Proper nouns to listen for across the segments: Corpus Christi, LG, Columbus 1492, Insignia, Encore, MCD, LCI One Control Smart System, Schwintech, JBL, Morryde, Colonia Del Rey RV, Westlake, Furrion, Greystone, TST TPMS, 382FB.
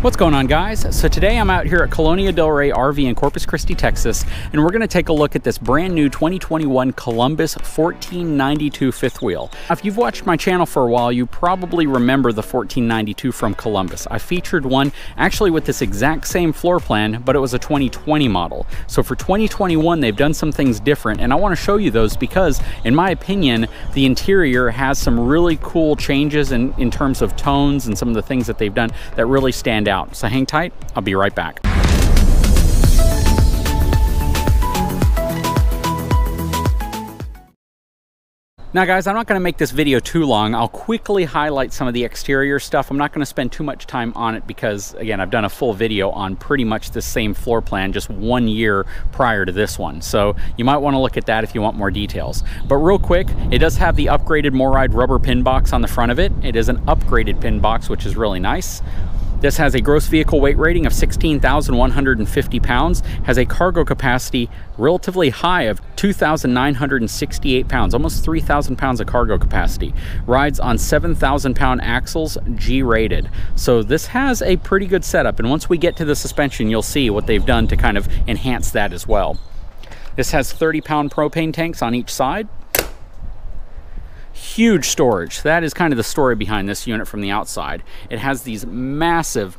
What's going on, guys? So today I'm out here at Colonia Del Rey RV in Corpus Christi, Texas, and we're going to take a look at this brand new 2021 Columbus 1492 fifth wheel. Now, if you've watched my channel for a while, you probably remember the 1492 from Columbus. I featured one actually with this exact same floor plan, but it was a 2020 model. So for 2021, they've done some things different, and I want to show you those because, in my opinion, the interior has some really cool changes in terms of tones and some of the things that they've done that really stand out. So hang tight, I'll be right back. Now guys, I'm not going to make this video too long. I'll quickly highlight some of the exterior stuff. I'm not going to spend too much time on it because, again, I've done a full video on pretty much the same floor plan just 1 year prior to this one. So you might want to look at that if you want more details. But real quick, it does have the upgraded Morryde rubber pin box on the front of it. It is an upgraded pin box, which is really nice. This has a gross vehicle weight rating of 16,150 pounds, has a cargo capacity relatively high of 2,968 pounds, almost 3,000 pounds of cargo capacity. Rides on 7,000 pound axles, G-rated. So this has a pretty good setup, and once we get to the suspension, you'll see what they've done to kind of enhance that as well. This has 30-pound propane tanks on each side. Huge storage. That is kind of the story behind this unit from the outside. It has these massive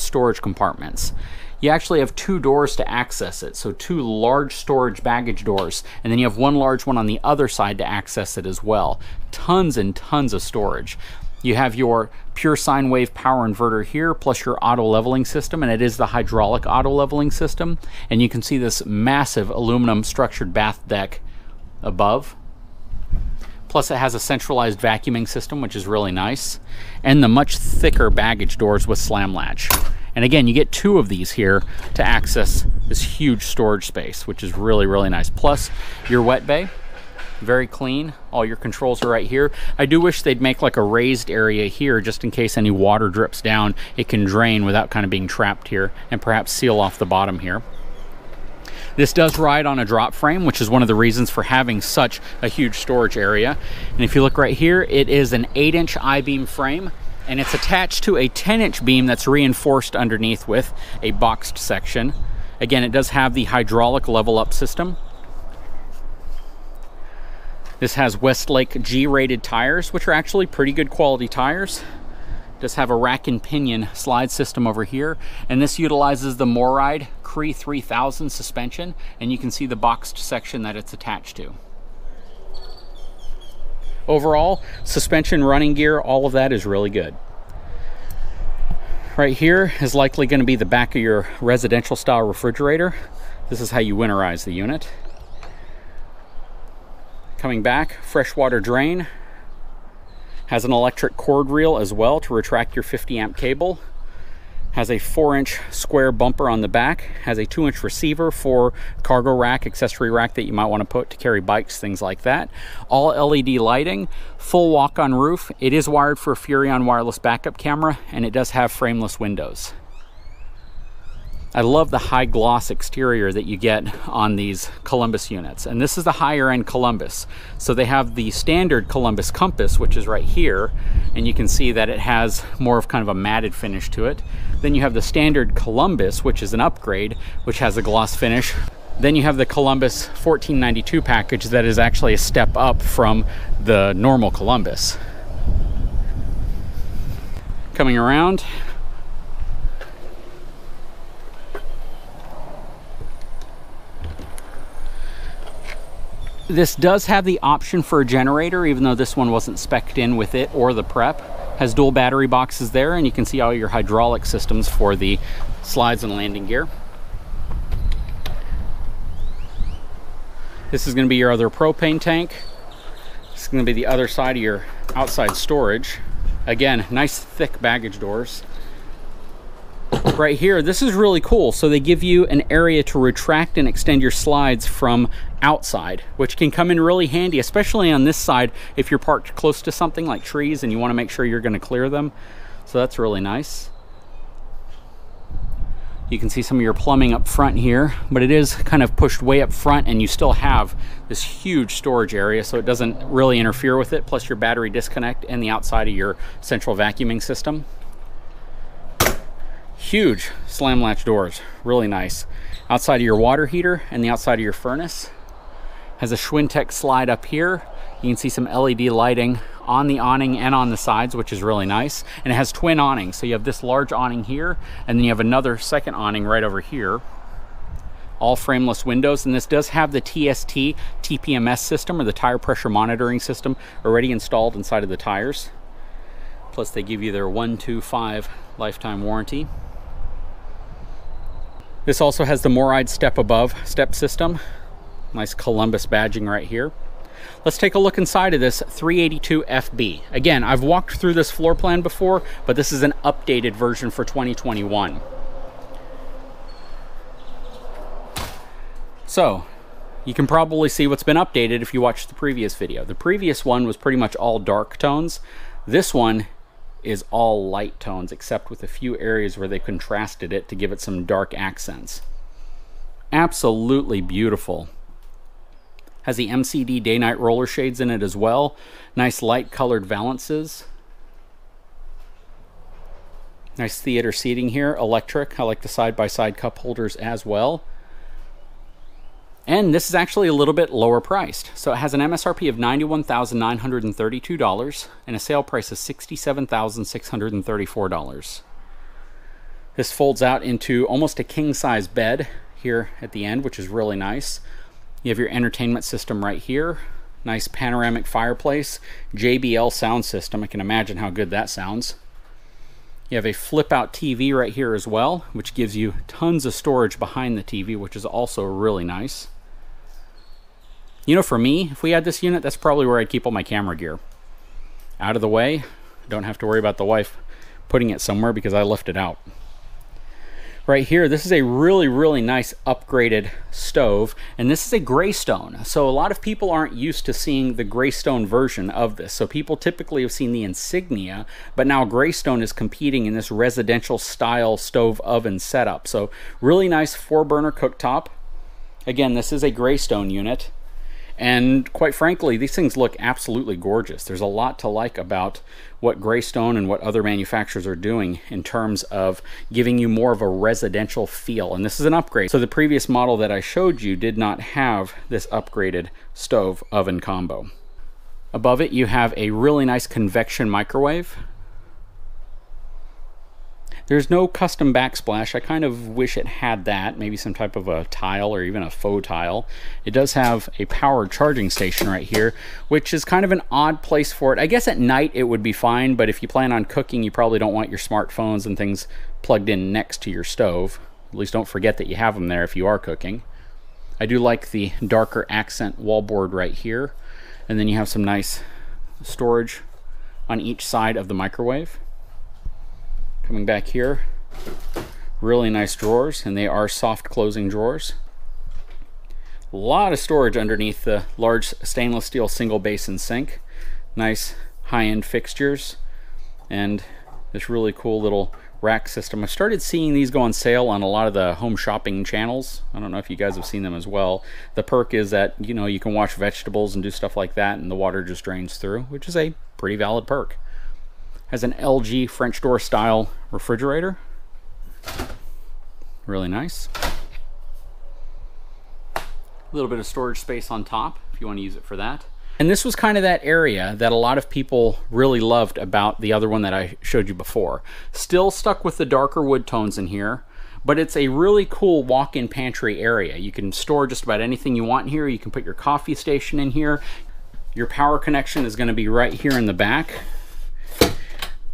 storage compartments. You actually have two doors to access it, so two large storage baggage doors, and then you have one large one on the other side to access it as well. Tons and tons of storage. You have your pure sine wave power inverter here, plus your auto leveling system, and it is the hydraulic auto leveling system. And you can see this massive aluminum structured bath deck above. Plus it has a centralized vacuuming system, which is really nice, and the much thicker baggage doors with slam latch. And again, you get two of these here to access this huge storage space, which is really, really nice. Plus your wet bay, very clean. All your controls are right here. I do wish they'd make like a raised area here just in case any water drips down. It can drain without kind of being trapped here, and perhaps seal off the bottom here. This does ride on a drop frame, which is one of the reasons for having such a huge storage area. And if you look right here, it is an 8-inch I-beam frame, and it's attached to a 10-inch beam that's reinforced underneath with a boxed section. Again, it does have the hydraulic level up system. This has Westlake G-rated tires, which are actually pretty good quality tires. Does have a rack and pinion slide system over here, and this utilizes the Morryde Cree 3000 suspension, and you can see the boxed section that it's attached to. Overall, suspension, running gear, all of that is really good. Right here is likely going to be the back of your residential style refrigerator. This is how you winterize the unit. Coming back, freshwater drain. Has an electric cord reel as well to retract your 50-amp cable. Has a 4-inch square bumper on the back. Has a 2-inch receiver for cargo rack, accessory rack that you might want to put to carry bikes, things like that. All LED lighting, full walk-on roof. It is wired for a Furrion wireless backup camera, and it does have frameless windows. I love the high gloss exterior that you get on these Columbus units. And this is the higher end Columbus. So they have the standard Columbus Compass, which is right here. And you can see that it has more of kind of a matted finish to it. Then you have the standard Columbus, which is an upgrade, which has a gloss finish. Then you have the Columbus 1492 package that is actually a step up from the normal Columbus. Coming around. This does have the option for a generator, even though this one wasn't specced in with it or the prep. Has dual battery boxes there, and you can see all your hydraulic systems for the slides and landing gear. This is going to be your other propane tank. This is going to be the other side of your outside storage. Again, nice thick baggage doors. Right here, this is really cool. So they give you an area to retract and extend your slides from outside, which can come in really handy, especially on this side if you're parked close to something like trees and you want to make sure you're going to clear them. So that's really nice. You can see some of your plumbing up front here, but it is kind of pushed way up front, and you still have this huge storage area, so it doesn't really interfere with it, plus your battery disconnect and the outside of your central vacuuming system. Huge slam latch doors, really nice. Outside of your water heater and the outside of your furnace has a Schwintech slide up here. You can see some LED lighting on the awning and on the sides, which is really nice. And it has twin awnings. So you have this large awning here, and then you have another second awning right over here. All frameless windows. And this does have the TST TPMS system, or the tire pressure monitoring system, already installed inside of the tires. Plus they give you their 125 lifetime warranty. This also has the Morryde step above step system. Nice Columbus badging right here. Let's take a look inside of this 382FB. Again, I've walked through this floor plan before, but this is an updated version for 2021. So, you can probably see what's been updated if you watched the previous video. The previous one was pretty much all dark tones. This one is all light tones, except with a few areas where they contrasted it to give it some dark accents. Absolutely beautiful. Has the MCD day-night roller shades in it as well. Nice light colored valances. Nice theater seating here, electric. I like the side-by-side cup holders as well. And this is actually a little bit lower priced. So it has an MSRP of $91,932 and a sale price of $67,634. This folds out into almost a king-size bed here at the end, which is really nice. You have your entertainment system right here. Nice panoramic fireplace. JBL sound system. I can imagine how good that sounds. You have a flip-out TV right here as well, which gives you tons of storage behind the TV, which is also really nice. You know, for me, if we had this unit, that's probably where I'd keep all my camera gear. Out of the way. Don't have to worry about the wife putting it somewhere because I left it out. Right here, this is a really, really nice upgraded stove, and this is a Greystone. So a lot of people aren't used to seeing the Greystone version of this. So people typically have seen the Insignia, but now Greystone is competing in this residential style stove oven setup. So really nice 4-burner cooktop. Again, this is a Greystone unit. And quite frankly, these things look absolutely gorgeous. There's a lot to like about what Greystone and what other manufacturers are doing in terms of giving you more of a residential feel. And this is an upgrade. So the previous model that I showed you did not have this upgraded stove oven combo. Above it, you have a really nice convection microwave. There's no custom backsplash. I kind of wish it had that, maybe some type of a tile or even a faux tile. It does have a powered charging station right here, which is kind of an odd place for it. I guess at night it would be fine, but if you plan on cooking, you probably don't want your smartphones and things plugged in next to your stove. At least don't forget that you have them there if you are cooking. I do like the darker accent wallboard right here. And then you have some nice storage on each side of the microwave. Coming back here, really nice drawers, and they are soft closing drawers. A lot of storage underneath the large stainless steel single basin sink. Nice high-end fixtures, and this really cool little rack system. I've started seeing these go on sale on a lot of the home shopping channels. I don't know if you guys have seen them as well. The perk is that, you know, you can wash vegetables and do stuff like that, and the water just drains through, which is a pretty valid perk. Has an LG French door style refrigerator. Really nice. A little bit of storage space on top if you want to use it for that. And this was kind of that area that a lot of people really loved about the other one that I showed you before. Still stuck with the darker wood tones in here, but it's a really cool walk-in pantry area. You can store just about anything you want here. You can put your coffee station in here. Your power connection is going to be right here in the back.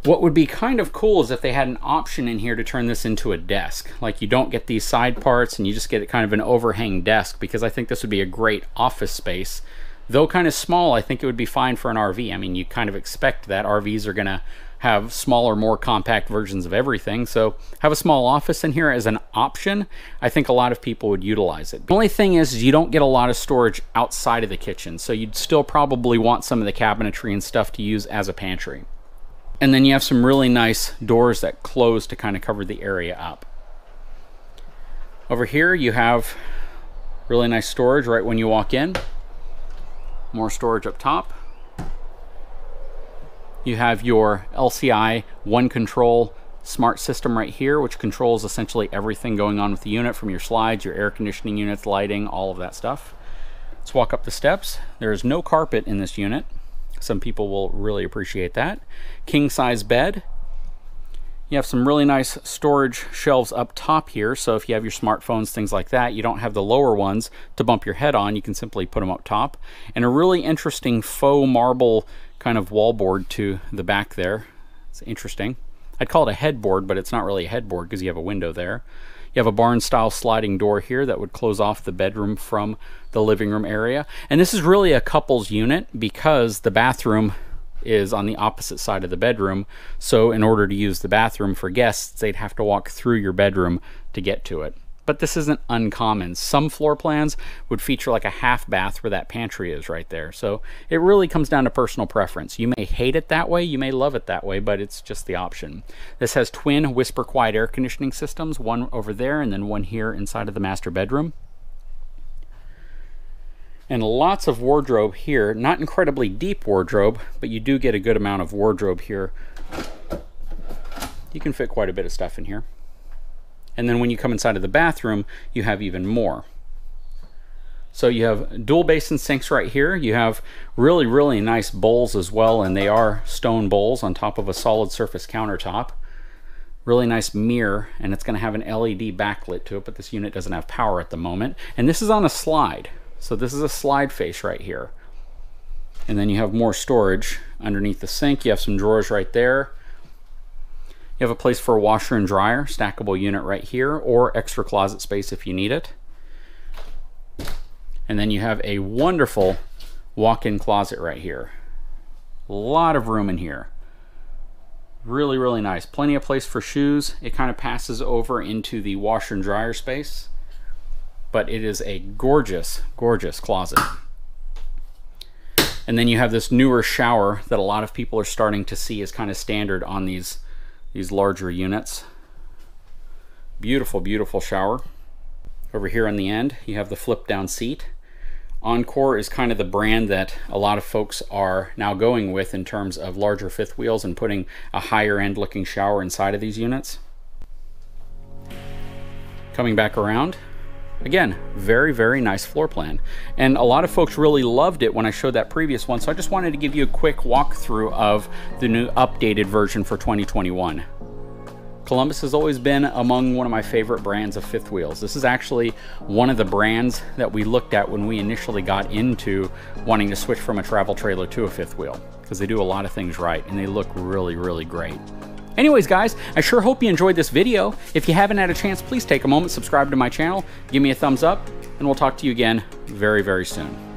What would be kind of cool is if they had an option in here to turn this into a desk. Like, you don't get these side parts and you just get kind of an overhang desk, because I think this would be a great office space. Though kind of small, I think it would be fine for an RV. I mean, you kind of expect that RVs are going to have smaller, more compact versions of everything. So have a small office in here as an option. I think a lot of people would utilize it. The only thing is you don't get a lot of storage outside of the kitchen. So you'd still probably want some of the cabinetry and stuff to use as a pantry. And then you have some really nice doors that close to kind of cover the area up. Over here you have really nice storage right when you walk in. More storage up top. You have your LCI One Control smart system right here, which controls essentially everything going on with the unit, from your slides, your air conditioning units, lighting, all of that stuff. Let's walk up the steps. There is no carpet in this unit. Some people will really appreciate that. King size bed. You have some really nice storage shelves up top here, so if you have your smartphones, things like that, you don't have the lower ones to bump your head on. You can simply put them up top. And a really interesting faux marble kind of wallboard to the back there. It's interesting. I'd call it a headboard, but it's not really a headboard because you have a window there. You have a barn-style sliding door here that would close off the bedroom from the living room area. And this is really a couple's unit because the bathroom is on the opposite side of the bedroom. So in order to use the bathroom for guests, they'd have to walk through your bedroom to get to it. But this isn't uncommon. Some floor plans would feature like a half bath where that pantry is right there. So it really comes down to personal preference. You may hate it that way, you may love it that way, but it's just the option. This has twin whisper quiet air conditioning systems, one over there and then one here inside of the master bedroom. And lots of wardrobe here, not incredibly deep wardrobe, but you do get a good amount of wardrobe here. You can fit quite a bit of stuff in here. And then when you come inside of the bathroom, you have even more. So you have dual basin sinks right here. You have really, really nice bowls as well, and they are stone bowls on top of a solid surface countertop. Really nice mirror, and it's gonna have an LED backlit to it, but this unit doesn't have power at the moment. And this is on a slide. So this is a slide face right here. And then you have more storage underneath the sink. You have some drawers right there. You have a place for a washer and dryer, stackable unit right here, or extra closet space if you need it. And then you have a wonderful walk-in closet right here. A lot of room in here. Really, really nice. Plenty of place for shoes. It kind of passes over into the washer and dryer space, but it is a gorgeous, gorgeous closet. And then you have this newer shower that a lot of people are starting to see as kind of standard on these larger units. Beautiful, beautiful shower. Over here on the end, you have the flip down seat. Encore is kind of the brand that a lot of folks are now going with in terms of larger fifth wheels and putting a higher end looking shower inside of these units. Coming back around, again, very, very nice floor plan. And a lot of folks really loved it when I showed that previous one, so I just wanted to give you a quick walkthrough of the new updated version for 2021. Columbus has always been among one of my favorite brands of fifth wheels. This is actually one of the brands that we looked at when we initially got into wanting to switch from a travel trailer to a fifth wheel, because they do a lot of things right, and they look really, really great. Anyways, guys, I sure hope you enjoyed this video. If you haven't had a chance, please take a moment, subscribe to my channel, give me a thumbs up, and we'll talk to you again very, very soon.